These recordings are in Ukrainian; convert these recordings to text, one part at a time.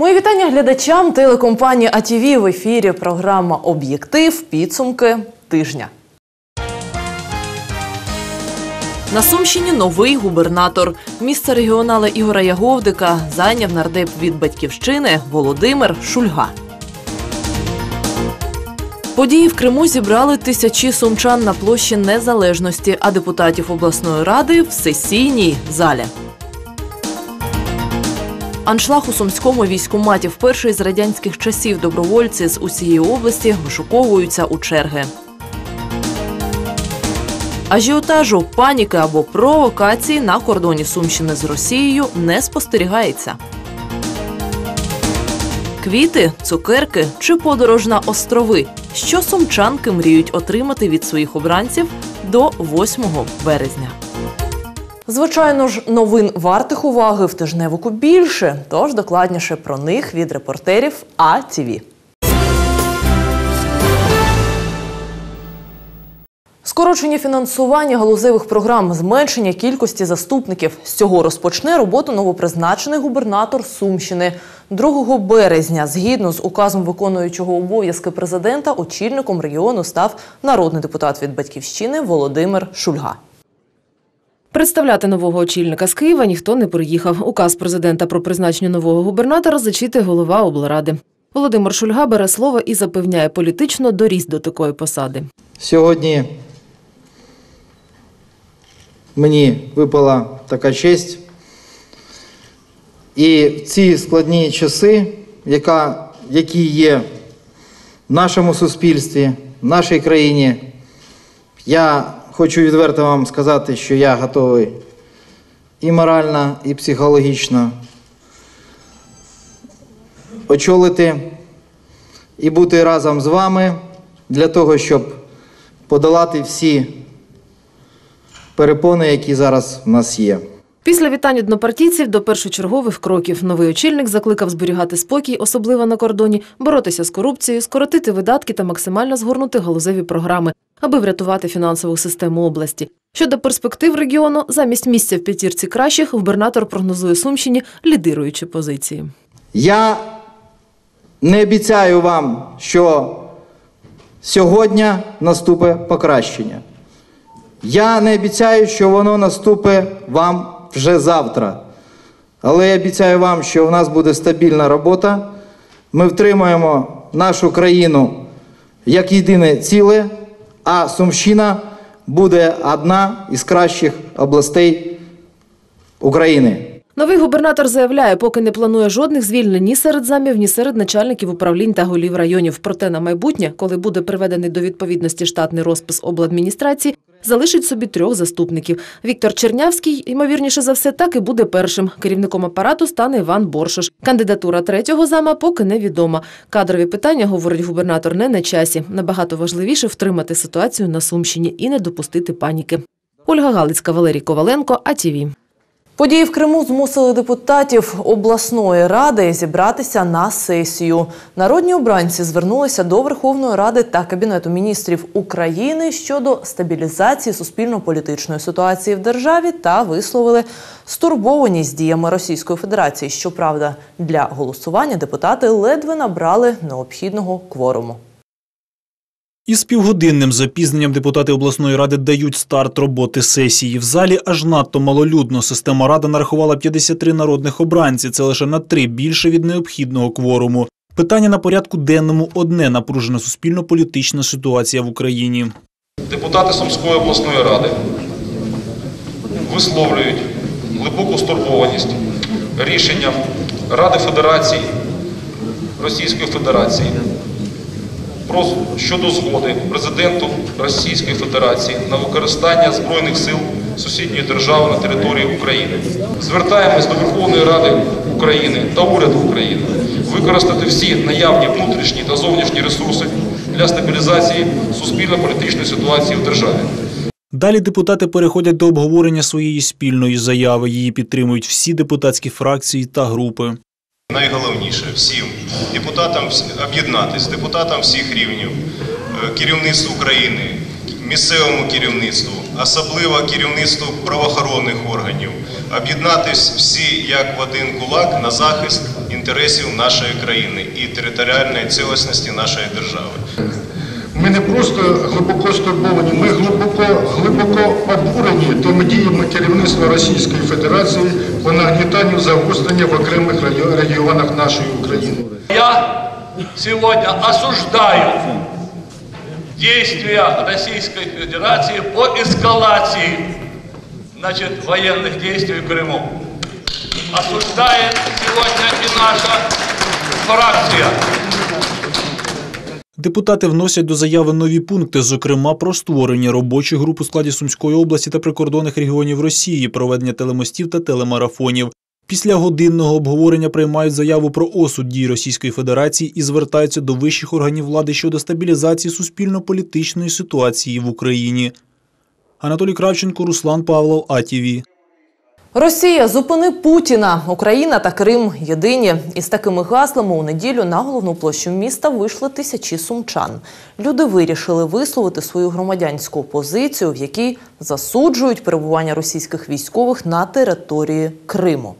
Мої вітання глядачам телекомпанії АТВ. В ефірі програма «Об'єктив. Підсумки тижня». На Сумщині новий губернатор. Місце регіонала Ігора Яговдика зайняв нардеп від «Батьківщини» Володимир Шульга. Події в Криму зібрали тисячі сумчан на площі Незалежності, а депутатів обласної ради – в сесійній залі. Аншлаг у сумському військкоматі. Вперше із радянських часів добровольці з усієї області вишуковуються у черги. Ажіотажу, паніки або провокації на кордоні Сумщини з Росією не спостерігається. Квіти, цукерки чи подорож на острови – що сумчанки мріють отримати від своїх обранців до 8 березня. Звичайно ж, новин вартих уваги в тижневику більше, тож докладніше про них від репортерів АТВ. Скорочення фінансування галузевих програм, зменшення кількості заступників. З цього розпочне роботу новопризначений губернатор Сумщини. 2 березня, згідно з указом виконуючого обов'язки президента, очільником регіону став народний депутат від «Батьківщини» Володимир Шульга. Представляти нового очільника з Києва ніхто не приїхав. Указ президента про призначення нового губернатора зачитує голова облради. Володимир Шульга бере слово і запевняє, політично доріс до такої посади. Сьогодні мені випала така честь. І в ці складні часи, які є в нашому суспільстві, в нашій країні, я хочу відверто вам сказати, що я готовий і морально, і психологічно очолити і бути разом з вами для того, щоб подолати всі перепони, які зараз в нас є. Після вітань однопартійців до першочергових кроків новий очільник закликав зберігати спокій, особливо на кордоні, боротися з корупцією, скоротити видатки та максимально згорнути галузеві програми, аби врятувати фінансову систему області. Щодо перспектив регіону, замість місця в п'ятірці кращих губернатор прогнозує Сумщині лідируючі позиції. Я не обіцяю вам, що сьогодні наступить покращення. Я не обіцяю, що воно наступить вам вже завтра. Але я обіцяю вам, що в нас буде стабільна робота. Ми втримаємо нашу країну як єдине ціле, а Сумщина буде одна із кращих областей України. Новий губернатор заявляє, поки не планує жодних звільнень ні серед замів, ні серед начальників управлінь та голів районів. Проте на майбутнє, коли буде приведений до відповідності штатний розпис обладміністрації, залишить собі 3 заступників. Віктор Чернявський, ймовірніше за все, так і буде першим. Керівником апарату стане Іван Боршош. Кандидатура 3-го зама поки невідома. Кадрові питання, говорить губернатор, не на часі. Набагато важливіше втримати ситуацію на Сумщині і не допустити паніки. Ольга Галецька, Валерій Коваленко, АТВ. Події в Криму змусили депутатів обласної ради зібратися на сесію. Народні обранці звернулися до Верховної Ради та Кабінету міністрів України щодо стабілізації суспільно-політичної ситуації в державі та висловили стурбованість діями Російської Федерації. Щоправда, для голосування депутати ледве набрали необхідного кворуму. Із півгодинним запізненням депутати обласної ради дають старт роботи сесії. В залі аж надто малолюдно. Система Ради нарахувала 53 народних обранці. Це лише на 3 більше від необхідного кворуму. Питання на порядку денному одне – напружена суспільно-політична ситуація в Україні. Депутати Сумської обласної ради висловлюють глибоку стурбованість рішенням Ради Федерації Російської Федерації щодо згоди президенту Російської Федерації на використання Збройних сил сусідньої держави на території України. Звертаємось до Верховної Ради України та уряду України використати всі наявні внутрішні та зовнішні ресурси для стабілізації суспільно-політичної ситуації в державі. Далі депутати переходять до обговорення своєї спільної заяви. Її підтримують всі депутатські фракції та групи. Найголовніше всім депутатам об'єднатися, депутатам всіх рівнів, керівництву України, місцевому керівництву, особливо керівництву правоохоронних органів, об'єднатися всі як в один кулак на захист інтересів нашої країни і територіальної цілісності нашої держави. Ми не просто глибоко стурбовані, ми глибоко обурені тими діями керівництва Російської Федерації по нагнітанню загострення в окремих регіонах нашої України. Я сьогодні осуждаю действия Російської Федерації по ескалації воєнних дій в Криму. Осуждає сьогодні і наша фракція. Депутати вносять до заяви нові пункти, зокрема про створення робочих груп у складі Сумської області та прикордонних регіонів Росії, проведення телемостів та телемарафонів. Після годинного обговорення приймають заяву про осуд дій Російської Федерації і звертаються до вищих органів влади щодо стабілізації суспільно-політичної ситуації в Україні. Анатолій Кравченко, Руслан Павлов, АТВ. Росія, зупини Путіна. Україна та Крим єдині. Із такими гаслами у неділю на головну площу міста вийшли тисячі сумчан. Люди вирішили висловити свою громадянську позицію, в якій засуджують перебування російських військових на території Криму.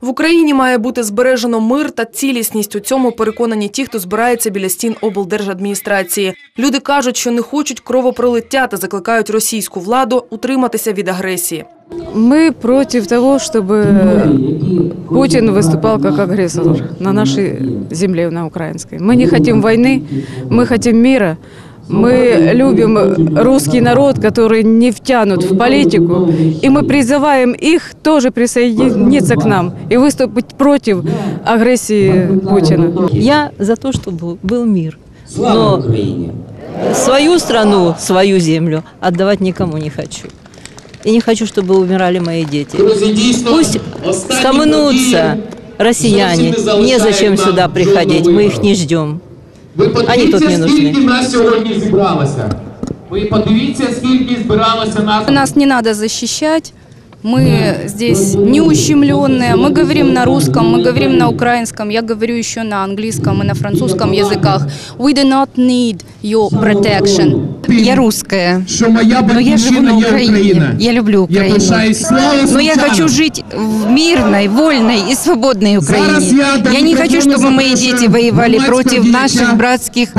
В Україні має бути збережено мир та цілісність. У цьому переконані ті, хто збирається біля стін облдержадміністрації. Люди кажуть, що не хочуть кровопролиття та закликають російську владу утриматися від агресії. Ми проти того, щоб Путін виступав як агресор на нашій землі, на українській. Ми не хочемо війни, ми хочемо миру. Мы любим русский народ, который не втянут в политику, и мы призываем их тоже присоединиться к нам и выступить против агрессии Путина. Я за то, чтобы был мир, но свою страну, свою землю отдавать никому не хочу. И не хочу, чтобы умирали мои дети. Пусть схаменутся россияне, незачем сюда приходить, мы их не ждем. Ви подивіться, скільки нас сьогодні зібралося. Нас не треба захищати. Ми тут не ущемлені. Ми говоримо на русском, ми говоримо на українському. Я говорю ще на англійському і на французькому язиках. We do not need your protection. Я русская, но я живу на Украине. Я люблю Украину. Но я хочу жить в мирной, вольной и свободной Украине. Я не хочу, чтобы мои дети воевали против наших братских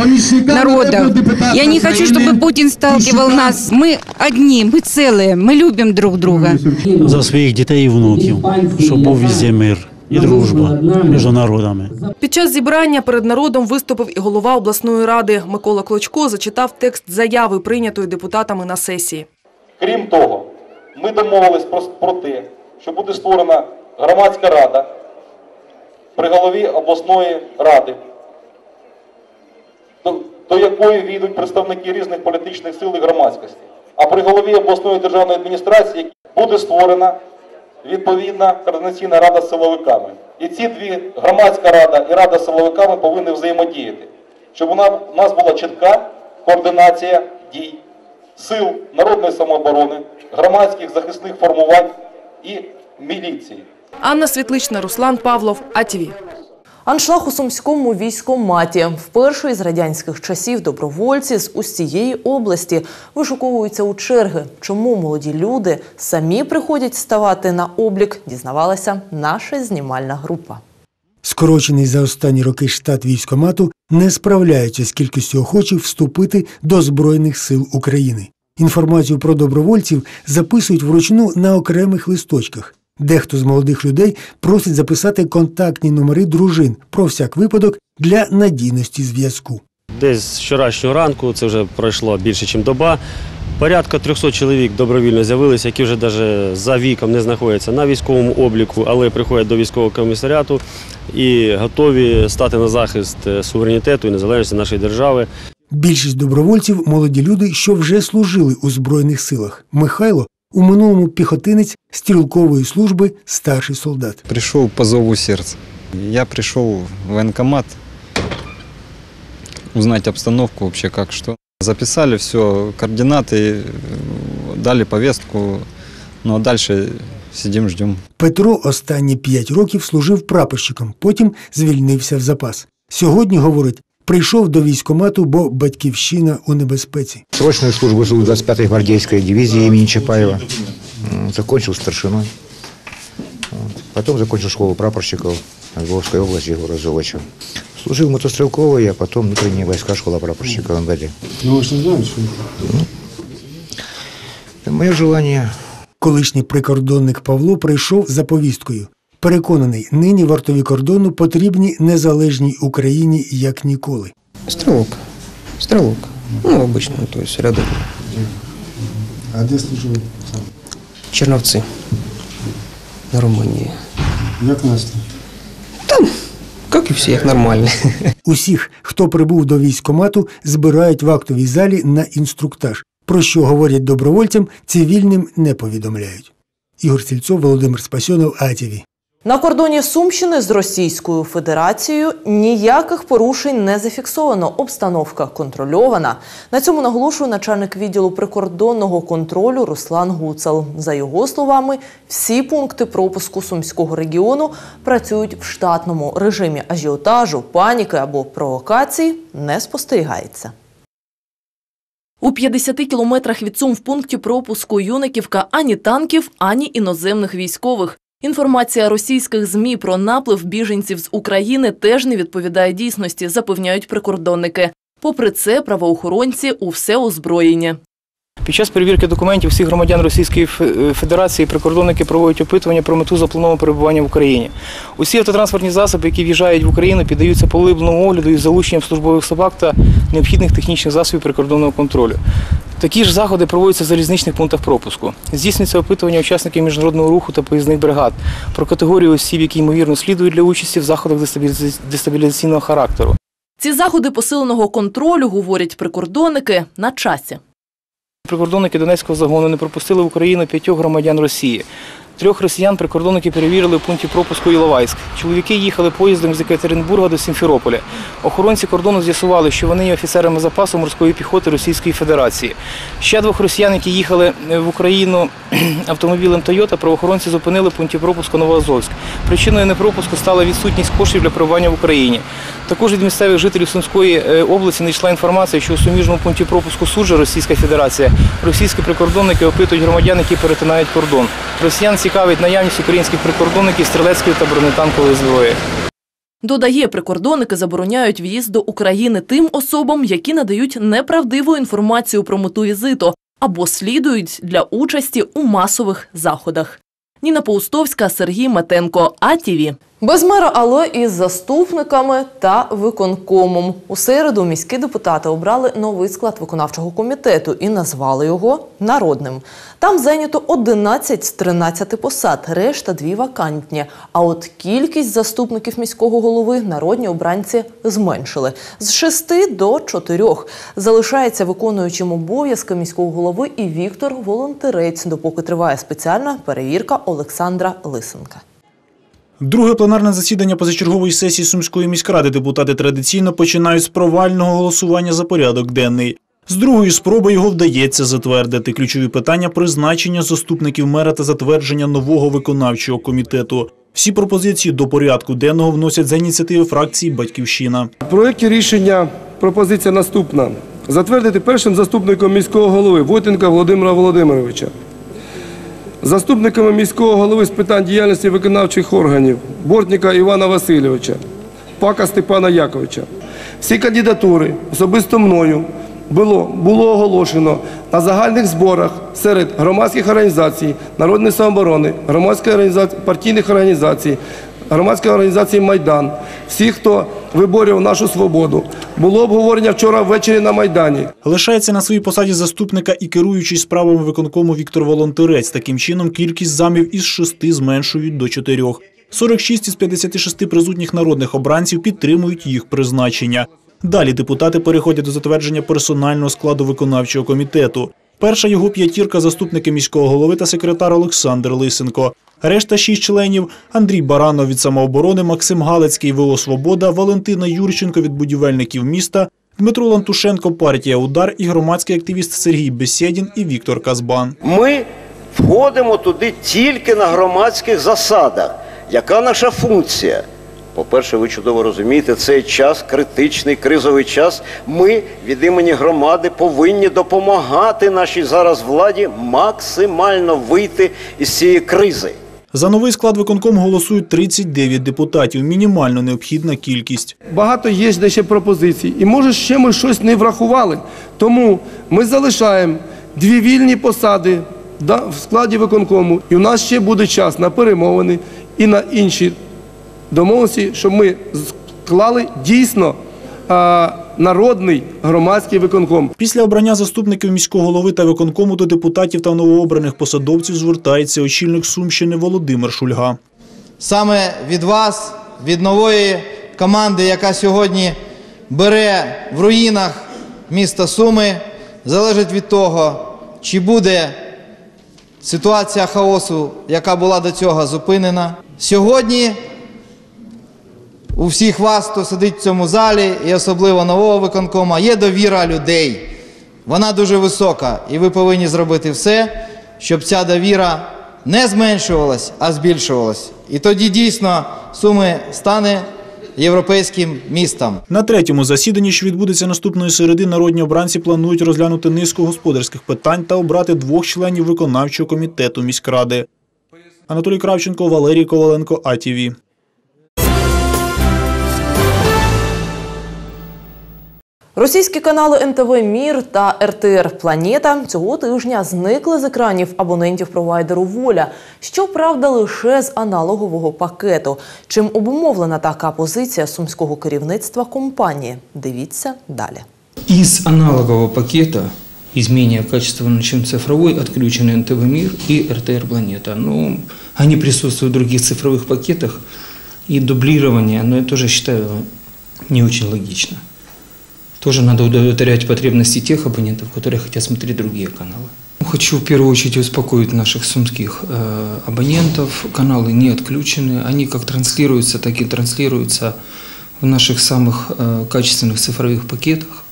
народов. Я не хочу, чтобы Путин сталкивал нас. Мы одни, мы целые, мы любим друг друга. За своих детей и внуков, чтобы был везде мир і дружба між народами. Під час зібрання перед народом виступив і голова обласної ради. Микола Клочко зачитав текст заяви, прийнятої депутатами на сесії. Крім того, ми домовились про те, що буде створена громадська рада при голові обласної ради, до якої війдуть представники різних політичних сил і громадськості. А при голові обласної державної адміністрації буде створена відповідна координаційна рада з силовиками. І ці дві, громадська рада і рада з силовиками, повинні взаємодіяти, щоб у нас була чітка координація дій сил народної самооборони, громадських захисних формувань і міліції. Анна Світлична, Руслан Павлов, АТВ. Аншлаг у сумському військкоматі. Вперше із радянських часів добровольці з усієї області вишуковуються у черги. Чому молоді люди самі приходять ставати на облік, дізнавалася наша знімальна група. Скорочений за останні роки штат військкомату не справляється з кількістю охочих вступити до Збройних сил України. Інформацію про добровольців записують вручну на окремих листочках. Дехто з молодих людей просить записати контактні номери дружин, про всяк випадок, для надійності зв'язку. Десь з вчорашнього ранку, це вже пройшло більше, ніж доба, порядка 300 чоловік добровільно з'явилися, які вже навіть за віком не знаходяться на військовому обліку, але приходять до військового комісаріату і готові стати на захист суверенітету і незалежності нашої держави. Більшість добровольців – молоді люди, що вже служили у Збройних силах. Михайло – у минулому піхотинець стрілкової служби, старший солдат. Прийшов по зову серця. Я прийшов в воєнкомат, узнати обстановку, як, що. Записали все, координати, дали повістку, ну а далі сидимо, чекаємо. Петро останні 5 років служив прапорщиком, потім звільнився в запас. Сьогодні, говорить, прийшов до військкомату, бо Батьківщина у небезпеці. Срочну службу живу 25-ї гвардійської дивізії імені Чапаєва. Закінчив старшиною. Потім закінчив школу прапорщиків. Новгородской области города Золочев. Служил мотострелковый, а потом внутренние войска, школа прапорщика МВД. Ну, вы же не знаете, что это? Мое желание. Колишній прикордонник Павло прийшов за повісткою. Переконаний, нині вартові кордону потрібні незалежній Україні як ніколи. Стрілок. Стрілок. Ну, обично, тобто, рядом. А де служив? Черновці. На Румунії. Як настрій? Там, як і всі, як нормально. Усіх, хто прибув до військкомату, збирають в актовій залі на інструктаж. Про що говорять добровольцям, цивільним не повідомляють. Ігор Сільцов, Володимир Спасьонов, АТВ. На кордоні Сумщини з Російською Федерацією ніяких порушень не зафіксовано. Обстановка контрольована. На цьому наголошує начальник відділу прикордонного контролю Руслан Гуцал. За його словами, всі пункти пропуску Сумського регіону працюють в штатному режимі. Ажіотажу, паніки або провокацій не спостерігається. У 50 кілометрах від Сум в пункті пропуску Юниківка ані танків, ані іноземних військових. Інформація російських ЗМІ про наплив біженців з України теж не відповідає дійсності, запевняють прикордонники. Попри це, правоохоронці усе озброєні. Під час перевірки документів всіх громадян Російської Федерації прикордонники проводять опитування про мету запланованого перебування в Україні. Усі автотранспортні засоби, які в'їжджають в Україну, піддаються поглибленому огляду із залученням службових собак та необхідних технічних засобів прикордонного контролю. Такі ж заходи проводяться в залізничних пунктах пропуску. Здійснюється опитування учасників міжнародного руху та поїзних бригад про категорію осіб, які ймовірно слідують для участі в заходах дестабілізаційного характеру. Ці заходи посиленого контролю, говорять прикордонники, на часі. Прикордонники Донецького загону не пропустили в Україну 5 громадян Росії. 3 росіян прикордонники перевірили в пункті пропуску Іловайськ. Чоловіки їхали поїздом з Екатеринбурга до Сімферополя. Охоронці кордону з'ясували, що вони є офіцерами запасу морської піхоти Російської Федерації. Ще 2 росіян, які їхали в Україну автомобілем «Тойота», правоохоронці зупинили в пункті пропуску Новоазовськ. Причиною непропуску стала відсутність коштів для перебування в Україні. Також від місцевих жителів Сумської області надійшла інформація, що у суміжному пункті пропуску Суджа Російська Федерація російські прикордонники опитують громадян, які перетинають кордон. Росіян цікавить наявність українських прикордонників стрілецької та бронетанкової зброї. Додає, прикордонники забороняють в'їзд до України тим особам, які надають неправдиву інформацію про мету візиту або слідують для участі у масових заходах. Ніна Поустовська, Сергій Метенко, АТВ. Без мера, але із заступниками та виконкомом. У середу міські депутати обрали новий склад виконавчого комітету і назвали його «Народним». Там зайнято 11 з 13 посад, решта 2 вакантні. А от кількість заступників міського голови народні обранці зменшили. З 6 до 4. Залишається виконуючим обов'язки міського голови і Віктор Волонтерець, допоки триває спеціальна перевірка Олександра Лисенка. Друге пленарне засідання позачергової сесії Сумської міськради депутати традиційно починають з провального голосування за порядок денний. З другої спроби його вдається затвердити. Ключові питання – призначення заступників мера та затвердження нового виконавчого комітету. Всі пропозиції до порядку денного вносять за ініціативи фракції «Батьківщина». В проєкті рішення пропозиція наступна. Затвердити першим заступником міського голови Войтенка Володимира Володимировича. Заступниками міського голови з питань діяльності виконавчих органів Бортніка Івана Васильовича, Пака Степана Яковича. Всі кандидатури особисто мною було оголошено на загальних зборах серед громадських організацій, народної самооборони, партійних організацій, громадської організації «Майдан», всі, хто виборював нашу свободу. Було обговорення вчора ввечері на Майдані. Лишається на своїй посаді заступника і керуючий справами виконкому Віктор Волонтерець. Таким чином, кількість замів із 6 зменшують до 4. 46 із 56 присутніх народних обранців підтримують їх призначення. Далі депутати переходять до затвердження персонального складу виконавчого комітету. Перша його 5 – заступники міського голови та секретар Олександр Лисенко. Решта 6 членів – Андрій Баранов від «Самооборони», Максим Галецький, ВО «Свобода», Валентина Юрченко від будівельників міста, Дмитро Лантушенко, партія «Удар» і громадський активіст Сергій Бесєдін і Віктор Казбан. Ми входимо туди тільки на громадських засадах. Яка наша функція? По-перше, ви чудово розумієте, цей час, критичний, кризовий час, ми від імені громади повинні допомагати нашій зараз владі максимально вийти із цієї кризи. За новий склад виконкому голосують 39 депутатів – мінімально необхідна кількість. Багато є ще пропозицій, і може ще ми щось не врахували. Тому ми залишаємо дві вільні посади в складі виконкому, і у нас ще буде час на перемовини і на інші домовленості, щоб ми склали дійсно народний громадський виконком. Після обрання заступників міського голови та виконкому до депутатів та новообраних посадовців звертається очільник Сумщини Володимир Шульга. Саме від вас, від нової команди, яка сьогодні бере в руїнах міста Суми, залежить від того, чи буде ситуація хаосу, яка була до цього, зупинена. Сьогодні у всіх вас, хто сидить в цьому залі, і особливо нового виконкому, є довіра людей. Вона дуже висока, і ви повинні зробити все, щоб ця довіра не зменшувалась, а збільшувалась. І тоді дійсно Суми стане європейським містом. На третьому засіданні, що відбудеться наступної середи, народні обранці планують розглянути низку господарських питань та обрати двох членів виконавчого комітету міськради. Анатолій Кравченко, Валерій Коваленко, АТВ. Російські канали НТВ «Мір» та РТР «Планета» цього тижня зникли з екранів абонентів провайдеру «Воля», щоправда, лише з аналогового пакету. Чим обумовлена така позиція сумського керівництва компанії? Дивіться далі. Із аналогового пакету, із менее качественного, чем цифровой, отключены НТВ «Мир» и РТР «Планета». Но они присутствуют в других цифровых пакетах, и дублирование, но я тоже считаю, не очень логично. Тоже надо удовлетворять потребности тех абонентов, которые хотят смотреть другие каналы. Хочу в первую очередь успокоить наших сумских абонентов. Каналы не отключены. Они как транслируются, так и транслируются в наших самых качественных цифровых пакетах.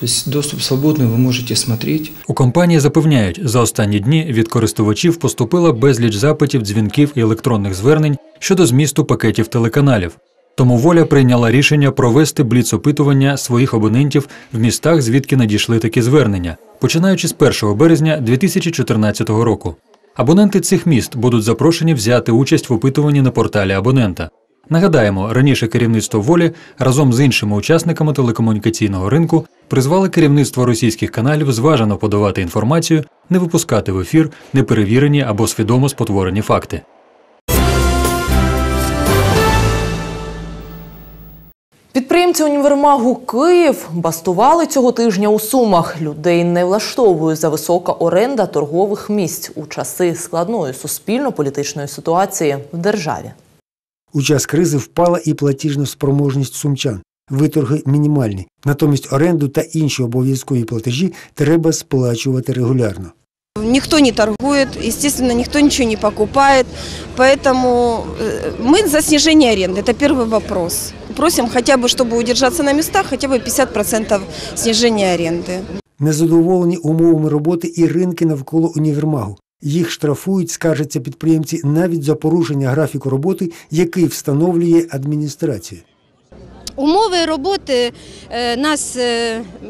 Тобто доступ свободний, ви можете дивитися. У компанії запевняють, за останні дні від користувачів поступила безліч запитів, дзвінків і електронних звернень щодо змісту пакетів телеканалів. Тому «Воля» прийняла рішення провести бліц-опитування своїх абонентів в містах, звідки надійшли такі звернення, починаючи з 1 березня 2014 року. Абоненти цих міст будуть запрошені взяти участь в опитуванні на порталі абонента. Нагадаємо, раніше керівництво «Волі» разом з іншими учасниками телекомунікаційного ринку призвали керівництво російських каналів зважено подавати інформацію, не випускати в ефір неперевірені або свідомо спотворені факти. Підприємці універмагу «Київ» бастували цього тижня у Сумах. Людей не влаштовує за висока оренда торгових місць у часи складної суспільно-політичної ситуації в державі. У час кризи впала і платіжна спроможність сумчан. Виторги мінімальні. Натомість оренду та інші обов'язкові платежі треба сплачувати регулярно. Никто не торгует, естественно, никто ничего не покупает, поэтому мы за снижение аренды, это первый вопрос. Просим хотя бы, чтобы удержаться на местах, хотя бы 50% снижения аренды. Незадоволені умовами роботи і ринки навколо універмагу. Їх штрафують, скаржаться підприємці, навіть за порушення графіку роботи, який встановлює адміністрація. Умови роботи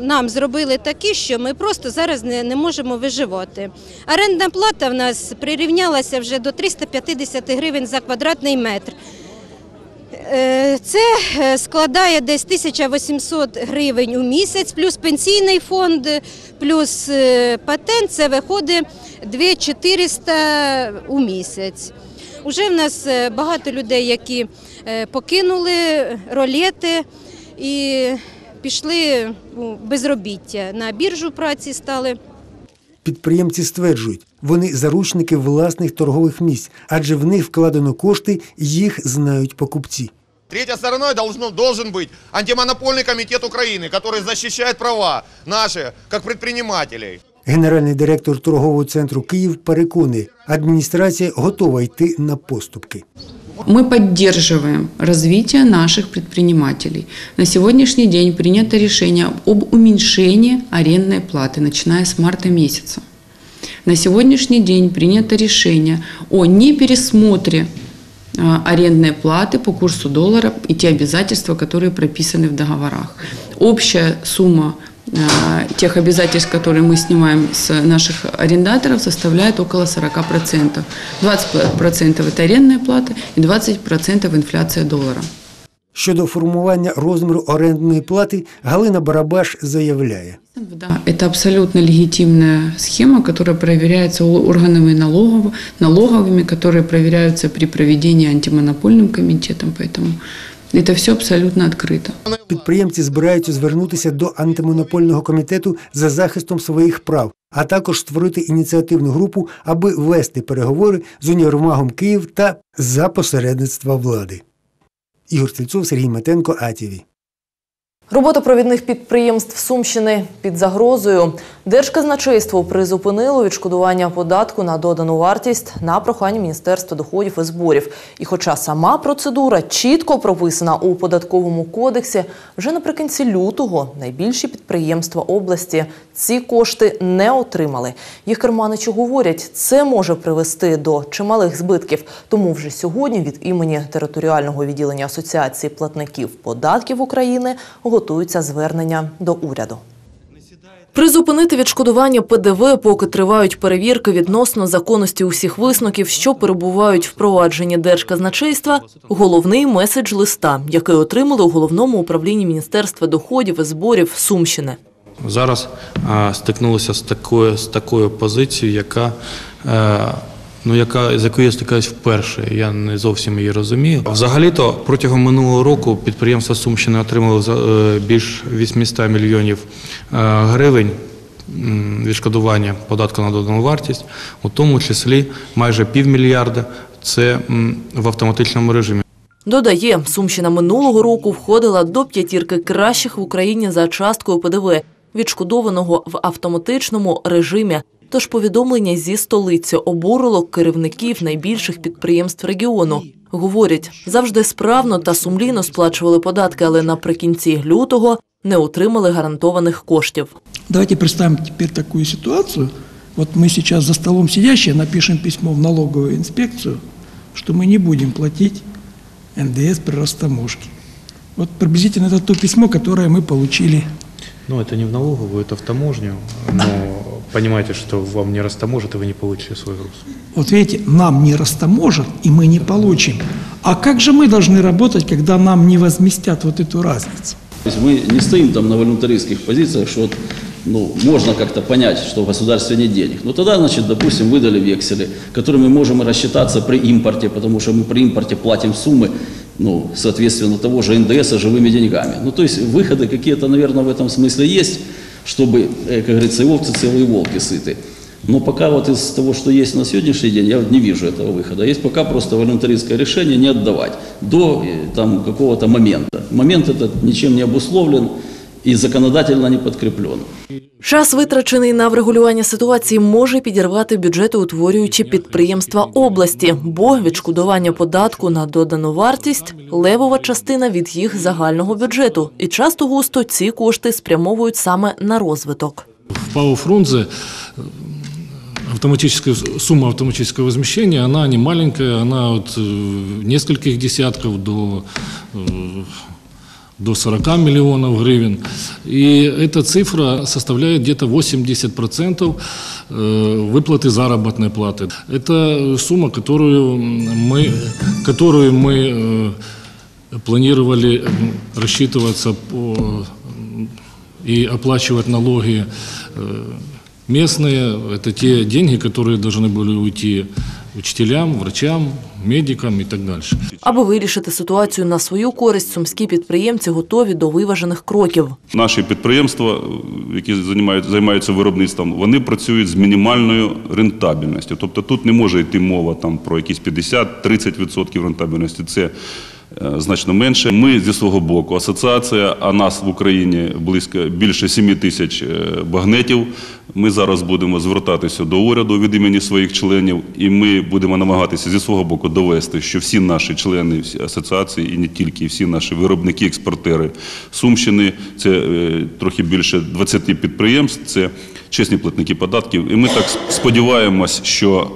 нам зробили такі, що ми просто зараз не можемо виживати. Орендна плата в нас прирівнялася вже до 350 гривень за квадратний метр. Це складає десь 1800 гривень у місяць, плюс пенсійний фонд, плюс патент, це виходить 2400 у місяць. Уже в нас багато людей, які покинули ролети і пішли у безробіття. На біржу праці стали. Підприємці стверджують, вони заручники власних торгових місць, адже в них вкладено кошти, їх знають покупці. Третьою стороною має бути антимонопольний комітет України, який захищає права наші, як підприємців. Генеральний директор торгового центру «Київ» переконує, адміністрація готова йти на поступки. Ми підтримуємо розвиток наших підприємців. На сьогоднішній день прийнято рішення об зменшенні орендної плати, починаючи з марта місяця. На сьогоднішній день прийнято рішення о непересмотрі орендної плати по курсу долара і ті обов'язки, які прописані в договорах. Обща сума тех обязательств, которые мы снимаем с наших арендаторов, составляет около 40%. 20% – это арендная плата и 20% – инфляция доллара. Щодо формування розміру орендної плати, Галина Барабаш заявляє. Это абсолютно легитимная схема, которая проверяется органами налоговыми, которые проверяются при проведении антимонопольным комитетом, поэтому це все абсолютно відкрито. Підприємці збираються звернутися до антимонопольного комітету за захистом своїх прав, а також створити ініціативну групу, аби вести переговори з універмагом «Київ» та за посередництва влади. Ігор Стрільцов, Сергій Метенко, АТВ. Робота провідних підприємств Сумщини під загрозою. Держказначейство призупинило відшкодування податку на додану вартість на прохання Міністерства доходів і зборів. І хоча сама процедура чітко прописана у Податковому кодексі, вже наприкінці лютого найбільші підприємства області ці кошти не отримали. Їх керманичі говорять, це може привести до чималих збитків. Тому вже сьогодні від імені територіального відділення Асоціації платників податків України готуються звернення до уряду. Призупинити відшкодування ПДВ, поки тривають перевірки відносно законності усіх висновків, що перебувають в провадженні Держказначейства – головний меседж листа, який отримали у Головному управлінні Міністерства доходів і зборів Сумщини. Зараз стикнулися з такою позицією, з якою я стикаюсь вперше, я не зовсім її розумію. Взагалі-то протягом минулого року підприємства Сумщини отримали більш 800 мільйонів гривень відшкодування податку на додану вартість, у тому числі майже півмільярда – це в автоматичному режимі. Додає, Сумщина минулого року входила до п'ятірки кращих в Україні за часткою ПДВ, відшкодованого в автоматичному режимі. Тож повідомлення зі столиці обурило керівників найбільших підприємств регіону. Говорять, завжди справно та сумлінно сплачували податки, але наприкінці лютого не отримали гарантованих коштів. Давайте представимо тепер таку ситуацію. От ми зараз за столом сидячи напишемо письмо в налогову інспекцію, що ми не будемо платити НДС при розтаможці. От приблизно це те письмо, яке ми отримали. Ну, це не в налогову, це в таможню, але... Понимаете, что вам не растаможат, и вы не получите свой груз. Вот видите, нам не растаможат, и мы не получим. А как же мы должны работать, когда нам не возместят вот эту разницу? То есть мы не стоим там на волюнтаристских позициях, что вот, можно как-то понять, что в государстве нет денег. Но тогда, допустим, выдали вексель, которые мы можем рассчитаться при импорте, потому что мы при импорте платим суммы, соответственно, того же НДСа живыми деньгами. То есть выходы какие-то, наверное, в этом смысле есть. Чтобы, как говорится, и овцы целые, и волки сыты. Но пока вот из того, что есть на сегодняшний день, я не вижу этого выхода. Есть пока просто волюнтаристское решение не отдавать до какого-то момента. Момент этот ничем не обусловлен и законодательно не подкреплен. Час, витрачений на врегулювання ситуації, може підірвати бюджетоутворюючі підприємства області, бо відшкодування податку на додану вартість – левова частина від їх загального бюджету. І часто-густо ці кошти спрямовують саме на розвиток. В ПАО «Фрунзе» сумма автоматического возмещения, она не маленькая, она от нескольких десятков до 40 миллионов гривен. И эта цифра составляет где-то 80% выплаты заработной платы. Это сумма, которую мы планировали рассчитываться и оплачивать налоги местные. Это те деньги, которые должны были уйти учителям, врачам, медикам і так далі. Аби вирішити ситуацію на свою користь, сумські підприємці готові до виважених кроків. Наші підприємства, які займаються виробництвом, вони працюють з мінімальною рентабельністю. Тобто тут не може йти мова про якісь 50-30% рентабельності. Це значно менше. Ми зі свого боку, асоціація, а нас в Україні більше 7 тисяч багнетів. Ми зараз будемо звертатися до уряду від імені своїх членів, і ми будемо намагатися зі свого боку довести, що всі наші члени асоціації, і не тільки, всі наші виробники, експортери Сумщини, це трохи більше 20 підприємств, це чесні платники податків. І ми так сподіваємось, що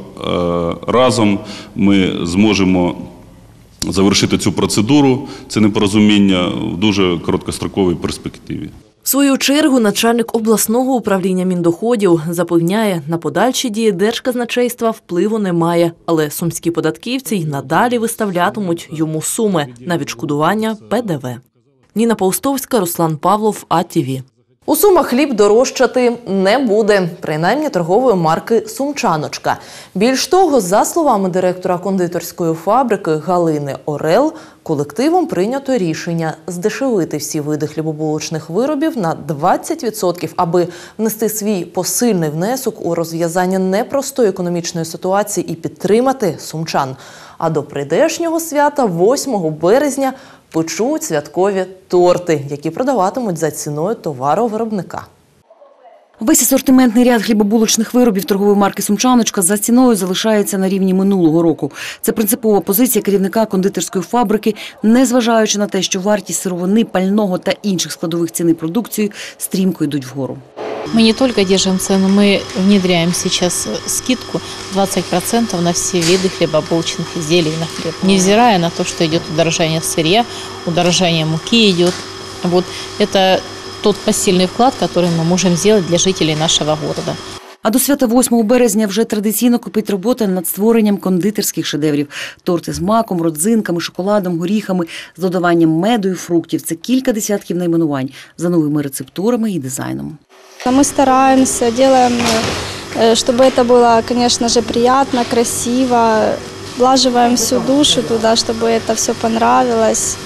разом ми зможемо завершити цю процедуру, це непорозуміння в дуже короткостроковій перспективі. свою чергу начальник обласного управління міндоходів запевняє, на подальші дії держказначейства впливу немає, але сумські податківці й надалі виставлятимуть йому суми на відшкодування ПДВ. Ніна Поустовська, Руслан Павлов, АТВ. У Сумах хліб дорожчати не буде, принаймні торгової марки «Сумчаночка». Більш того, за словами директора кондитерської фабрики Галини Орел, колективом прийнято рішення здешевити всі види хлібобулочних виробів на 20%, аби внести свій посильний внесок у розв'язання непростої економічної ситуації і підтримати сумчан. А до прийдешнього свята 8 березня – печуть святкові торти, які продаватимуть за ціною товаровиробника. Весь асортиментний ряд хлібобулочних виробів торгової марки «Сумчаночка» за ціною залишається на рівні минулого року. Це принципова позиція керівника кондитерської фабрики, незважаючи на те, що вартість сировини, пального та інших складових ціни продукції стрімко йдуть вгору. Ми не тільки держимо ціну, ми внедряємо зараз скидку 20% на всі види хлібобулочних изделий на хліб. Невзирая на те, що йде удорожання сир'я, удорожання муки йде. Це той посильний вклад, який ми можемо зробити для жителів нашого міста. А до свята 8 березня вже традиційно кипить робота над створенням кондитерських шедеврів. Торти з маком, родзинками, шоколадом, горіхами, з додаванням меду і фруктів. Це кілька десятків найменувань за новими рецептурами і дизайном. Мы стараемся, делаем, чтобы это было, конечно же, приятно, красиво. Влаживаем всю душу туда, чтобы это все понравилось,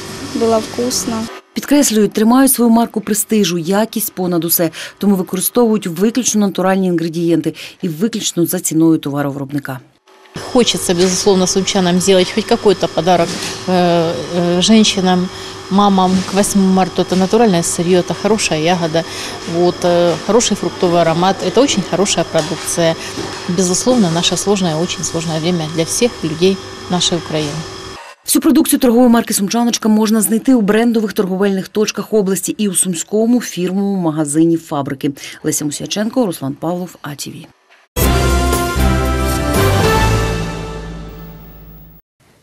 было вкусно. Підкреслюють, тримають свою марку престижу, якість понад усе, тому використовують виключно натуральні інгредієнти і виключно за ціною товаровиробника. Хочется, безусловно, сумчанам сделать хоть какой-то подарок женщинам, мамам. К 8 марта это натуральное сырье, это хорошая ягода, хороший фруктовый аромат. Это очень хорошая продукция. Безусловно, наше сложное, очень сложное время для всех людей нашей Украины. Всю продукцію торгової марки «Сумчаночка» можна знайти у брендових торговельних точках області і у сумському фірмовому магазині фабрики. Леся Мусяченко, Руслан Павлов, АТВ.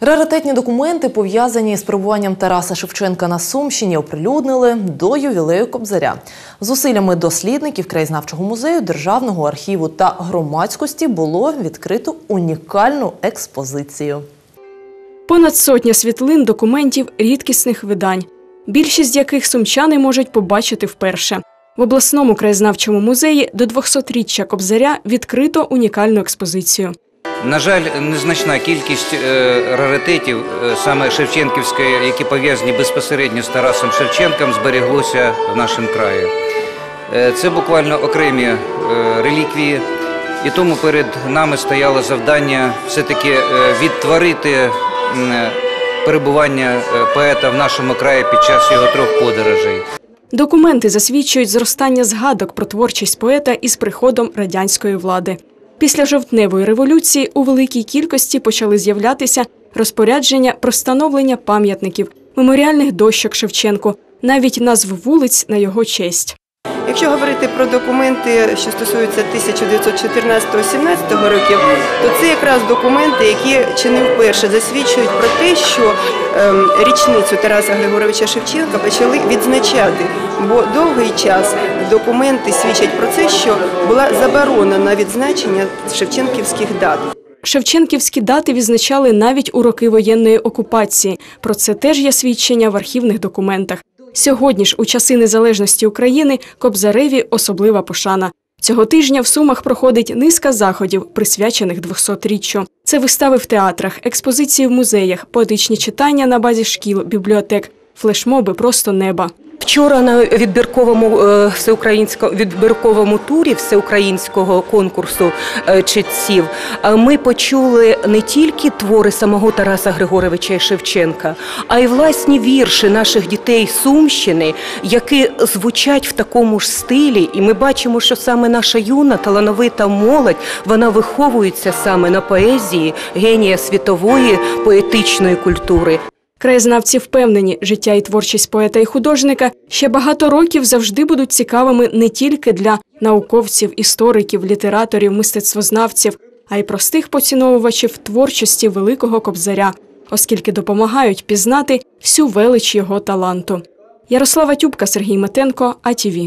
Раритетні документи, пов'язані з перебуванням Тараса Шевченка на Сумщині, оприлюднили до ювілею Кобзаря. Зусиллями дослідників краєзнавчого музею, Державного архіву та громадськості було відкрито унікальну експозицію. Понад сотня світлин, документів, рідкісних видань, більшість яких сумчани можуть побачити вперше. В обласному краєзнавчому музеї до 200-річчя Кобзаря відкрито унікальну експозицію. На жаль, незначна кількість раритетів, саме шевченківських, які пов'язані безпосередньо з Тарасом Шевченком, збереглося в нашому краї. Це буквально окремі реліквії, і тому перед нами стояло завдання все-таки відтворити перебування поета в нашому краї під час його 3 подорожей. Документи засвідчують зростання згадок про творчість поета із приходом радянської влади. Після жовтневої революції у великій кількості почали з'являтися розпорядження про встановлення пам'ятників, меморіальних дощок Шевченку, навіть назв вулиць на його честь. Якщо говорити про документи, що стосуються 1914-17 років, то це якраз документи, які чи не вперше засвідчують про те, що річницю Тараса Григоровича Шевченка почали відзначати. Бо довгий час документи свідчать про це, що була заборона на відзначення шевченківських дат. Шевченківські дати відзначали навіть у роки воєнної окупації. Про це теж є свідчення в архівних документах. Сьогодні ж, у часи незалежності України, Кобзареві особлива пошана. Цього тижня в Сумах проходить низка заходів, присвячених 200-річчю. Це вистави в театрах, експозиції в музеях, поетичні читання на базі шкіл, бібліотек, флешмоби просто неба. Вчора на відбірковому турі всеукраїнського конкурсу читців ми почули не тільки твори самого Тараса Григоровича Шевченка, а й власні вірші наших дітей Сумщини, які звучать в такому ж стилі. І ми бачимо, що саме наша юна, талановита молодь, вона виховується саме на поезії генія світової поетичної культури. Краєзнавці впевнені, життя і творчість поета і художника ще багато років завжди будуть цікавими не тільки для науковців, істориків, літераторів, мистецтвознавців, а й простих поціновувачів творчості великого Кобзаря, оскільки допомагають пізнати всю велич його таланту. Ярослава Тюбка, Сергій Метенко, АТВ.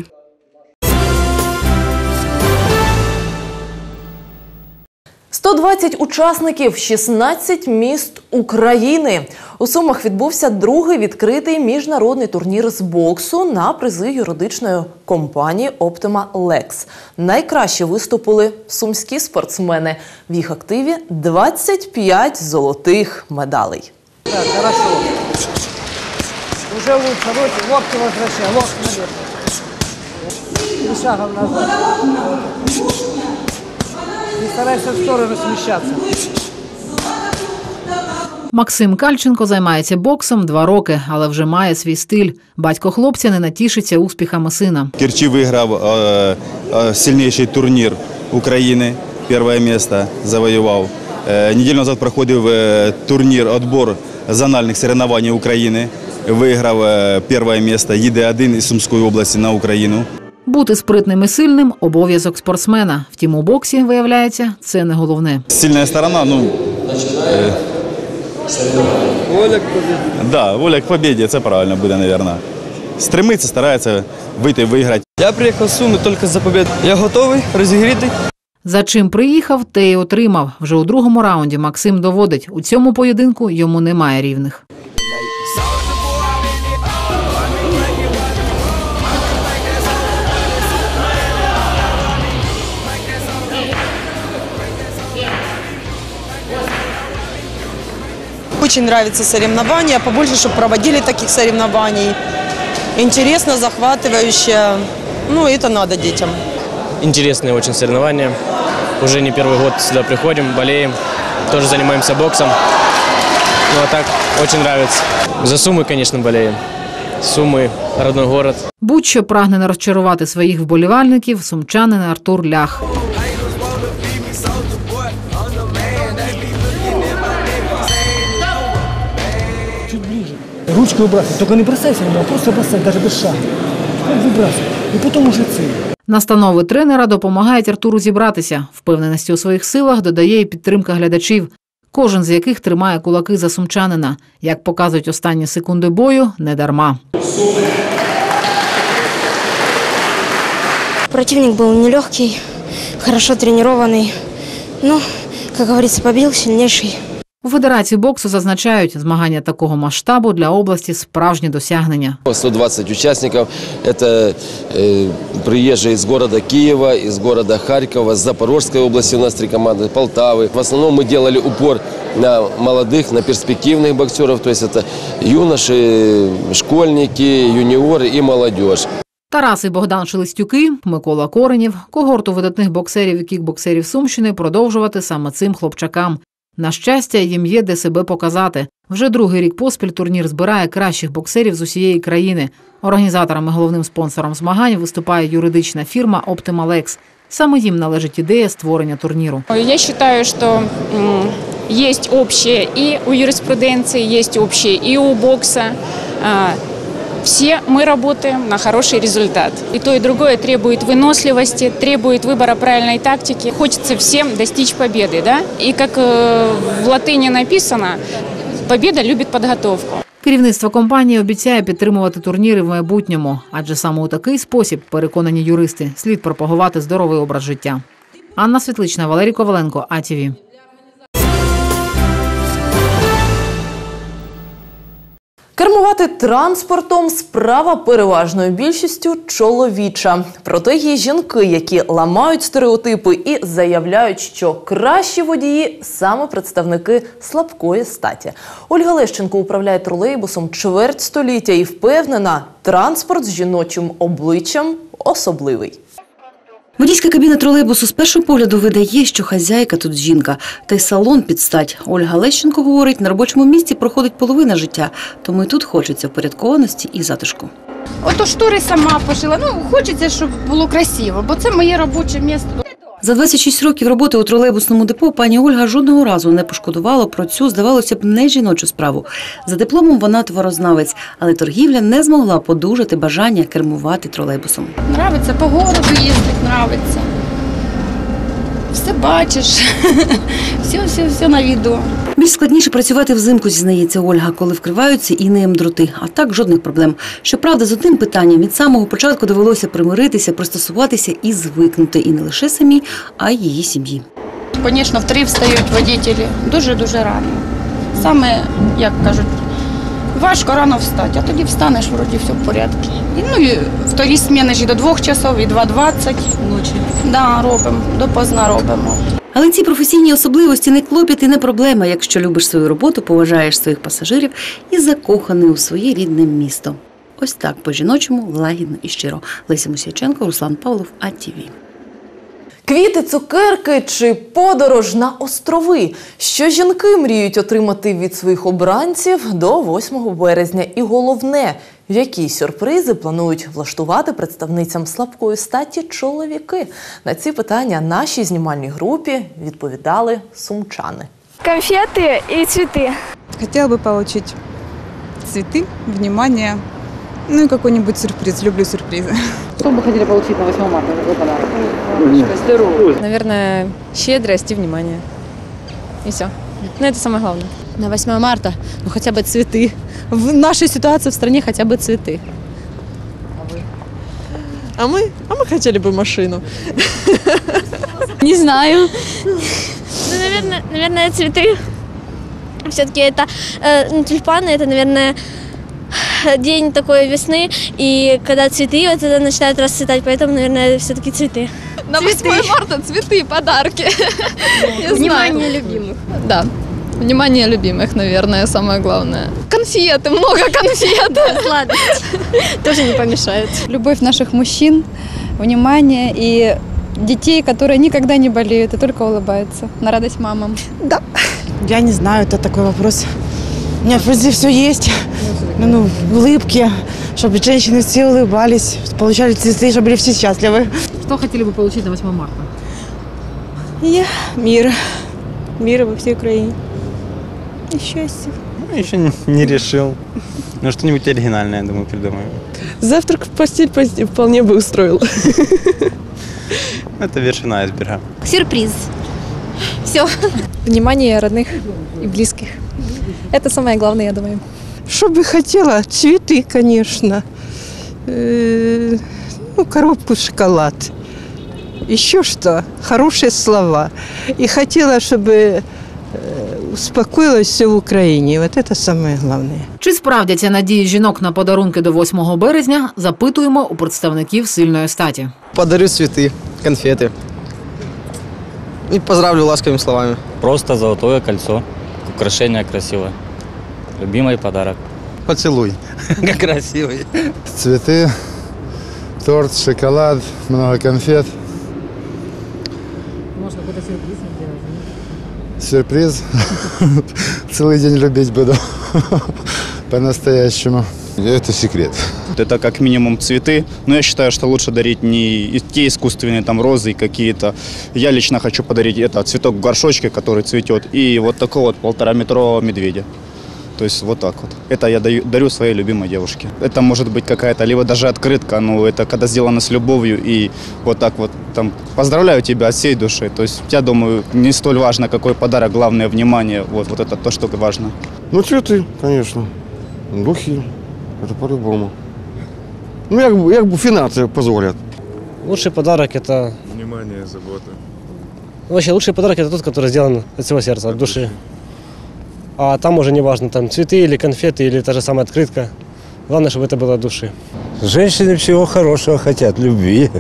«120 учасників, 16 міст України». У Сумах відбувся другий відкритий міжнародний турнір з боксу на призи юридичної компанії «Оптима Лекс». Найкраще виступили сумські спортсмени. В їх активі 25 золотих медалей. Так, хорошо. Уже лучше. Локти возвращай. Локти наверх. И шагом назад. Не старайся в сторону смещаться. Максим Кальченко займається боксом 2 роки, але вже має свій стиль. Батько хлопця не натішиться успіхами сина. Керчі виграв сильніший турнір України. Перше місце завоював. Неділю назад проходив турнір «Отбор зональних соревнований України». Виграв перше місце ЄД-1 із Сумської області на Україну. Бути спритним і сильним – обов'язок спортсмена. Втім, у боксі, виявляється, це не головне. Сильна сторона, воля к победе. Да, воля к победе, це правильно буде, мабуть. Стремиться, старається вийти, виграти. Я приїхав з Суми тільки за победу. Я готовий, розігрітий. За чим приїхав, те й отримав. Вже у другому раунді Максим доводить – у цьому поєдинку йому немає рівних. Очень нравятся соревнования, побольше, чтобы проводили таких соревнований. Интересно, захватывающе. Ну, это надо детям. Интересные очень соревнования. Уже не первый год сюда приходим, болеем, тоже занимаемся боксом. Ну, а так, очень нравится. За Сумы, конечно, болеем. Суми – родной город. Будь-що прагне не розчарувати своїх вболівальників сумчанин Артур Лях. Ручку вибрасувати. Тільки не бросайся, а просто бросайся, навіть без шагу. Вибрасувати. І потім уже це. Настанови тренера допомагають Артуру зібратися. Впевненості у своїх силах додає і підтримка глядачів, кожен з яких тримає кулаки за сумчанина. Як показують останні секунди бою, не дарма. Противник був нелегкий, хорошо тренований. Ну, як говориться, побив сильніший. У Федерації боксу зазначають, змагання такого масштабу для області – справжнє досягнення. 120 учасників – це приїжджі з міста Києва, з міста Харкова, з Запорізької області, у нас 3 команди, Полтави. В основному ми робили упор на молодих, на перспективних боксерів, тобто це юноші, школьники, юніори і молодь. Тарас і Богдан Шелестюки, Микола Коренів – когорту видатних боксерів і кікбоксерів Сумщини продовжувати саме цим хлопчакам. На щастя, їм є де себе показати. Вже другий рік поспіль турнір збирає кращих боксерів з усієї країни. Організатором і головним спонсором змагань виступає юридична фірма «Оптима Лекс». Саме їм належить ідея створення турніру. Я вважаю, що є спільне і у юриспруденції, є спільне і у боксу. Все мы работаем на хороший результат. И то, и другое требует выносливости, требует выбора правильной тактики. Хочется всем достичь победы, да? И как в латыни написано, победа любит подготовку. Керівництво компанії обіцяє підтримувати турніри в майбутньому. Адже саме у такий спосіб, переконані юристи, слід пропагувати здоровий образ життя. Анна Світлична, Валерій Коваленко, АТВ. Кермувати транспортом – справа переважною більшістю чоловіча. Проте є жінки, які ламають стереотипи і заявляють, що кращі водії – саме представники слабкої статі. Ольга Лещенко управляє тролейбусом чверть століття і впевнена – транспорт з жіночим обличчям особливий. Водійська кабіна тролейбусу з першого погляду видає, що хазяйка тут жінка. Та й салон під стать. Ольга Лещенко говорить, на робочому місці проходить половина життя, тому і тут хочеться впорядкованості і затишку. Ото штори сама пошила. Ну, хочеться, щоб було красиво, бо це моє робоче місце. За 26 років роботи у тролейбусному депо пані Ольга жодного разу не пошкодувала про цю, здавалося б, не жіночу справу. За дипломом вона творознавець, але торгівля не змогла подужати бажання кермувати тролейбусом. Нравиться, по городу їздить, нравиться. Все бачиш, все на відео. Більш складніше працювати взимку, зізнається Ольга, коли вкриваються інеєм дроти. А так жодних проблем. Щоправда, з одним питанням від самого початку довелося примиритися, пристосуватися і звикнути. І не лише самі, а й її сім'ї. Звісно, в 3 встають водії дуже-дуже рано. Саме, як кажуть, важко рано встати, а тоді встанеш, вроді все в порядку. Ну і вторі зміни ж і до 2 часов, і 2:20. Ночі. Да, робимо, допізна робимо. Але ці професійні особливості не клопіт і не проблема, якщо любиш свою роботу, поважаєш своїх пасажирів і закоханий у своє рідне місто. Ось так, по-жіночому, лагідно і щиро. Леся Мусіяченко, Руслан Павлов, АТВ. Квіти, цукерки чи подорож на острови. Що жінки мріють отримати від своїх обранців до 8 березня. І головне, які сюрпризи планують влаштувати представницям слабкої статі чоловіки. На ці питання нашій знімальній групі відповідали сумчани. Конфети і цвіти. Хотіла б отримати цвіти, увагу, ну і якийсь сюрприз. Люблю сюрпризи. Что бы хотели получить на 8 марта? Наверное, щедрость и внимание. И все. Но это самое главное. На 8 марта, ну хотя бы цветы. В нашей ситуации в стране хотя бы цветы. А вы? А мы хотели бы машину. Не знаю. Ну, наверное, цветы. Все-таки это тюльпаны, это, наверное, день такой весны, и когда цветы, вот это начинают расцветать, поэтому, наверное, все-таки цветы. На 8 марта цветы, подарки. Внимание любимых. Да, внимание любимых, наверное, самое главное. Конфеты, много конфет. Тоже не помешает. Любовь наших мужчин, внимание и детей, которые никогда не болеют и только улыбаются. На радость мамам. Да. Я не знаю, это такой вопрос. У меня везде все есть. Ну, улыбки, чтобы женщины все улыбались, получали цветы, чтобы были все счастливы. Что хотели бы получить на 8 марта? Я мир. Мира во всей Украине. И счастье. Ну, еще не решил. Но что-нибудь оригинальное, я думаю, придумаю. Завтрак в постель вполне бы устроил. Это вершина айсберга. Сюрприз. Все. Внимание родных и близких. Это самое главное, я думаю. Что бы хотела? Цветы, конечно, ну, коробку шоколад, еще что, хорошие слова. И хотела, чтобы успокоилось все в Украине. Вот это самое главное. Чи справдяться надії жінок на подарунки до 8 березня, запитуємо у представників сильної статі. Подарю цветы, конфеты и поздравлю ласковыми словами. Просто золотое кольцо, украшение красивое. Любимый подарок. Поцелуй. Красивый. Цветы, торт, шоколад, много конфет. Можно какой-то сюрприз сделать? Сюрприз? Целый день любить буду. По-настоящему. Это секрет. Это как минимум цветы. Но я считаю, что лучше дарить не те искусственные там розы какие-то. Я лично хочу подарить это цветок в горшочке, который цветет. И вот такого вот 1,5-метрового медведя. То есть вот так вот. Это я дарю своей любимой девушке. Это может быть какая-то, либо даже открытка, но это когда сделано с любовью и вот так вот там поздравляю тебя от всей души. То есть я думаю, не столь важно, какой подарок, главное внимание, вот это то, что важно. Ну цветы, конечно, духи, это по-любому. Ну как бы финансы позволят. Лучший подарок это… Внимание, забота. Вообще лучший подарок это тот, который сделан от всего сердца, от души. А там уже не важно, там цветы или конфеты, или та же самая открытка. Главное, чтобы это было от души. Женщины всего хорошего хотят, любви,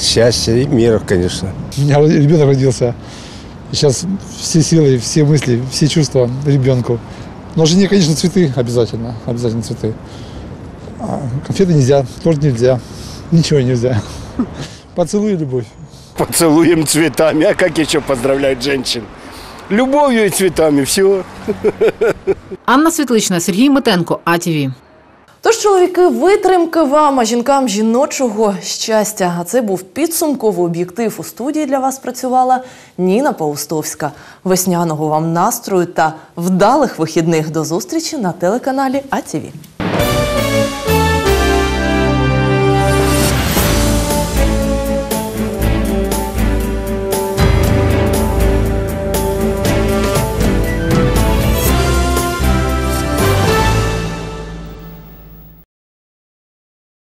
счастья и мира, конечно. У меня ребенок родился. Сейчас все силы, все мысли, все чувства ребенку. Но жене, конечно, цветы обязательно, обязательно цветы. А конфеты нельзя, торт нельзя, ничего нельзя. Поцелуй и любовь. Поцелуем цветами, а как еще поздравлять женщин? Любов'ю і цвітами, всього. Анна Світлична, Сергій Митенко, АТВ. Тож, чоловіки, витримки вам, а жінкам жіночого щастя. А це був підсумковий об'єктив. У студії для вас працювала Ніна Поустовська. Весняного вам настрою та вдалих вихідних. До зустрічі на телеканалі АТВ.